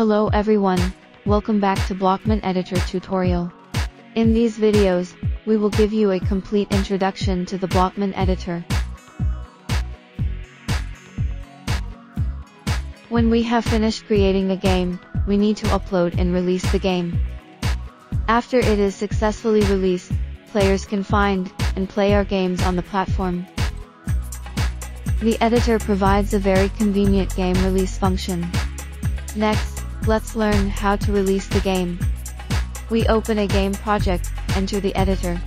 Hello everyone, welcome back to Blockman Editor tutorial. In these videos, we will give you a complete introduction to the Blockman Editor. When we have finished creating a game, we need to upload and release the game. After it is successfully released, players can find and play our games on the platform. The editor provides a very convenient game release function. Next, let's learn how to release the game. We open a game project, enter the editor.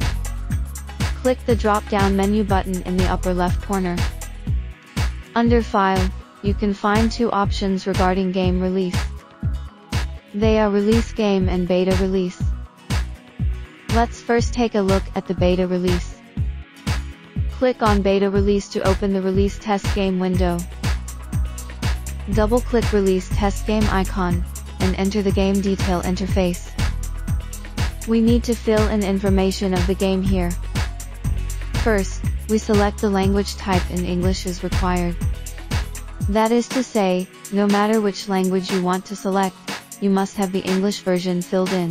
Click the drop-down menu button in the upper left corner. Under File, you can find two options regarding game release. They are Release Game and Beta Release. Let's first take a look at the Beta Release. Click on Beta Release to open the Release Test Game window. Double-click Release Test Game icon, and enter the game detail interface. We need to fill in information of the game here. First, we select the language type in English is required. That is to say, no matter which language you want to select, you must have the English version filled in.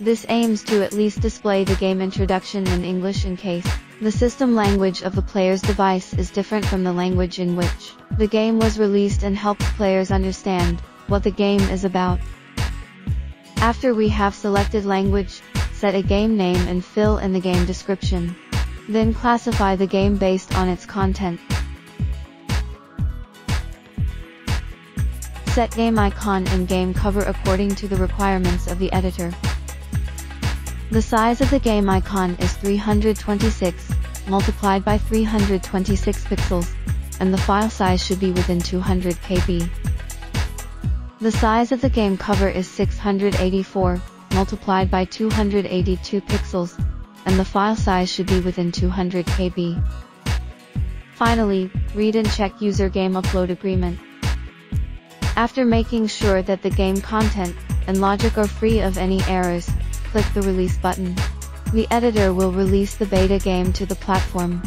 This aims to at least display the game introduction in English in case the system language of the player's device is different from the language in which the game was released and helps players understand what the game is about. After we have selected language, set a game name and fill in the game description. Then classify the game based on its content. Set game icon and game cover according to the requirements of the editor. The size of the game icon is 326, multiplied by 326 pixels, and the file size should be within 200 KB. The size of the game cover is 684, multiplied by 282 pixels, and the file size should be within 200 KB. Finally, read and check user game upload agreement. After making sure that the game content and logic are free of any errors, click the Release button. The editor will release the beta game to the platform.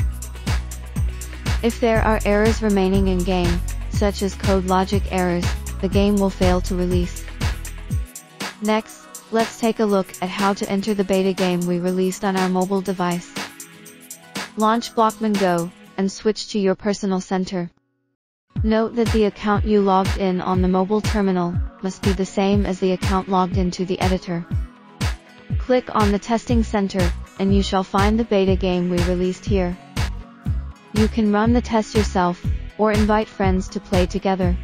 If there are errors remaining in game, such as code logic errors, the game will fail to release. Next, let's take a look at how to enter the beta game we released on our mobile device. Launch Blockman Go, and switch to your personal center. Note that the account you logged in on the mobile terminal must be the same as the account logged into the editor. Click on the testing center, and you shall find the beta game we released here. You can run the test yourself, or invite friends to play together.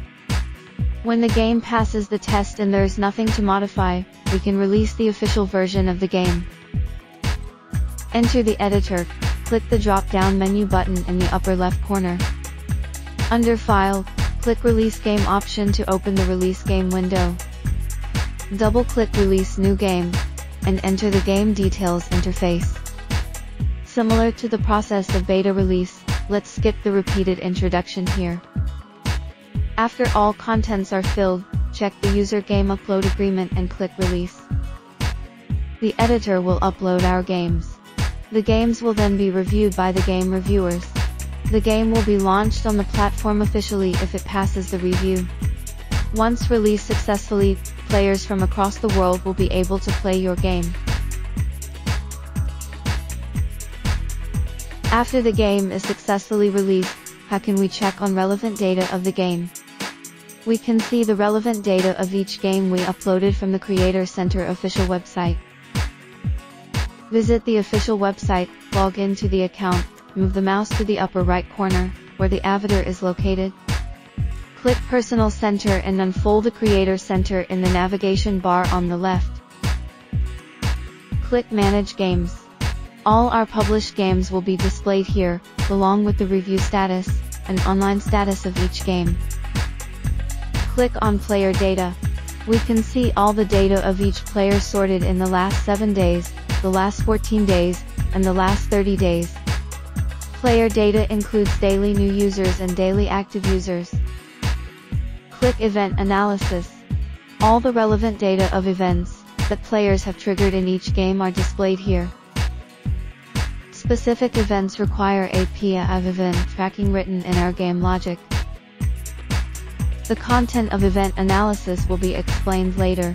When the game passes the test and there is nothing to modify, we can release the official version of the game. Enter the editor, click the drop-down menu button in the upper left corner. Under File, click Release Game option to open the Release Game window. Double-click Release New Game, and enter the game details interface. Similar to the process of beta release, let's skip the repeated introduction here. After all contents are filled, check the user game upload agreement and click Release. The editor will upload our games. The games will then be reviewed by the game reviewers. The game will be launched on the platform officially if it passes the review. Once released successfully, players from across the world will be able to play your game. After the game is successfully released, how can we check on relevant data of the game? We can see the relevant data of each game we uploaded from the Creator Center official website. Visit the official website, log into the account, move the mouse to the upper right corner, where the avatar is located. Click Personal Center and unfold the Creator Center in the navigation bar on the left. Click Manage Games. All our published games will be displayed here, along with the review status and online status of each game. Click on Player Data. We can see all the data of each player sorted in the last 7 days, the last 14 days, and the last 30 days. Player data includes daily new users and daily active users. Click Event Analysis. All the relevant data of events that players have triggered in each game are displayed here. Specific events require a PIA of event tracking written in our game logic. The content of event analysis will be explained later.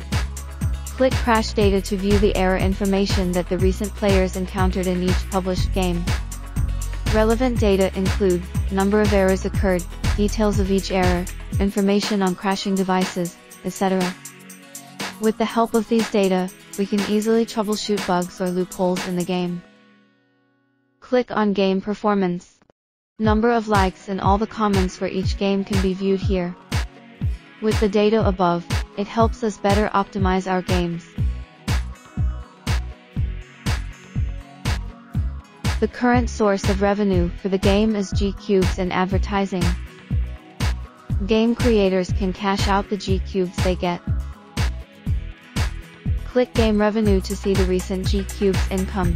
Click Crash Data to view the error information that the recent players encountered in each published game. Relevant data include number of errors occurred, details of each error, information on crashing devices, etc. With the help of these data, we can easily troubleshoot bugs or loopholes in the game. Click on Game Performance. Number of likes and all the comments for each game can be viewed here. With the data above, it helps us better optimize our games. The current source of revenue for the game is G-Cubes and advertising. Game creators can cash out the G-Cubes they get. Click Game Revenue to see the recent G-Cubes income.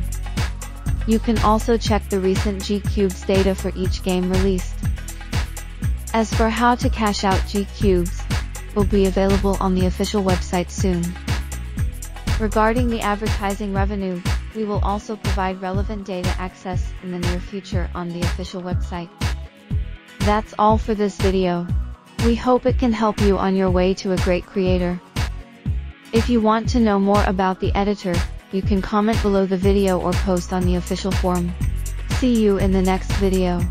You can also check the recent G-Cubes data for each game released. As for how to cash out G-Cubes, will be available on the official website soon. Regarding the advertising revenue, we will also provide relevant data access in the near future on the official website. That's all for this video. We hope it can help you on your way to a great creator. If you want to know more about the editor, you can comment below the video or post on the official forum. See you in the next video.